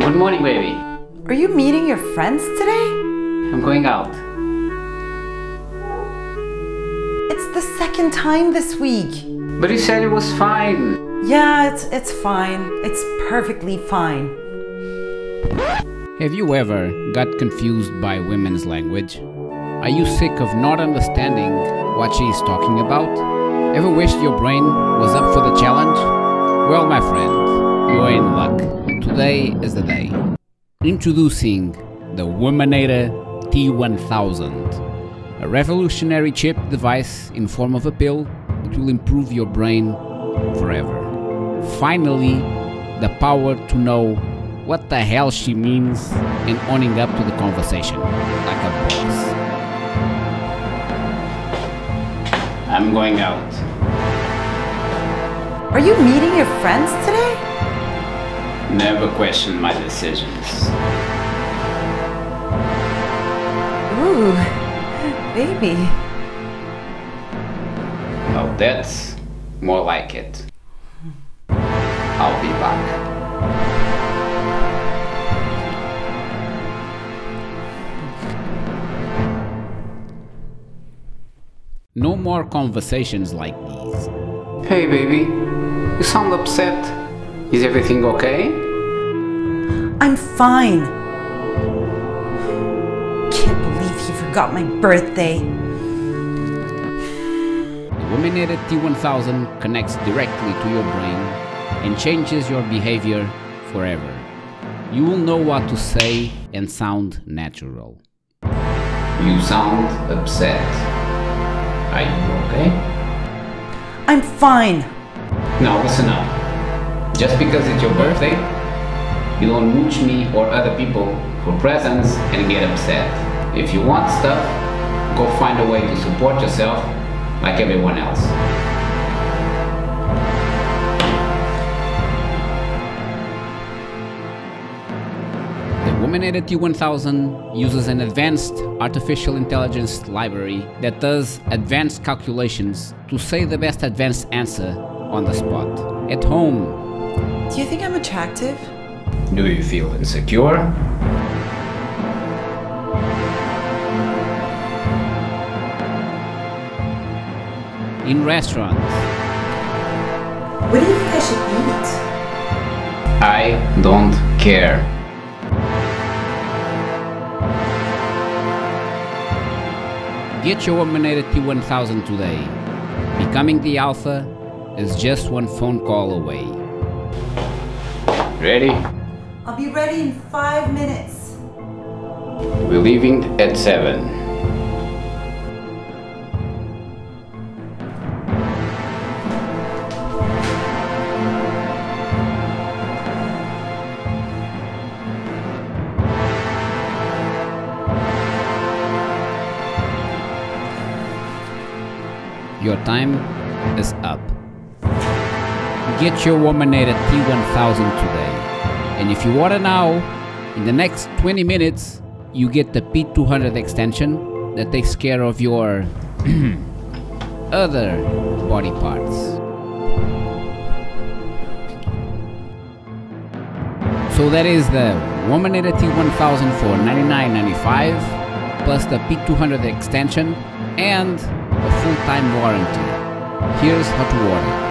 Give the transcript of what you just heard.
Good morning, baby. Are you meeting your friends today? I'm going out. It's the second time this week. But you said it was fine. Yeah, it's fine. It's perfectly fine. Have you ever got confused by women's language? Are you sick of not understanding what she is talking about? Ever wished your brain was up for the challenge? Well, my friend, you're in luck. Today is the day. Introducing the Wominator T-1000, a revolutionary chip device in form of a pill that will improve your brain forever. Finally, the power to know what the hell she means and owning up to the conversation like a boss. I'm going out. Are you meeting your friends today? Never question my decisions. Ooh, baby. Now that's more like it. I'll be back. No more conversations like these. Hey, baby, you sound upset. Is everything okay? I'm fine. Can't believe he forgot my birthday. The Wominator T-1000 connects directly to your brain and changes your behavior forever. You will know what to say and sound natural. You sound upset. Are you okay? I'm fine. Now listen up. Just because it's your birthday, you don't mooch me or other people for presents and get upset. If you want stuff, go find a way to support yourself like everyone else. The Wominator T-1000 uses an advanced artificial intelligence library that does advanced calculations to say the best advanced answer on the spot, at home. Do you think I'm attractive? Do you feel insecure? In restaurants. What do you think I should eat? I don't care. Get your Wominator T-1000 today. Becoming the alpha is just one phone call away. Ready? I'll be ready in 5 minutes. We're leaving at 7. Your time is up. Get your Wominator T-1000 today. And if you order now, in the next 20 minutes, you get the P200 extension that takes care of your other body parts. So that is the Wominator T-1000 for $99.95 plus the P200 extension and a full-time warranty. Here's how to order.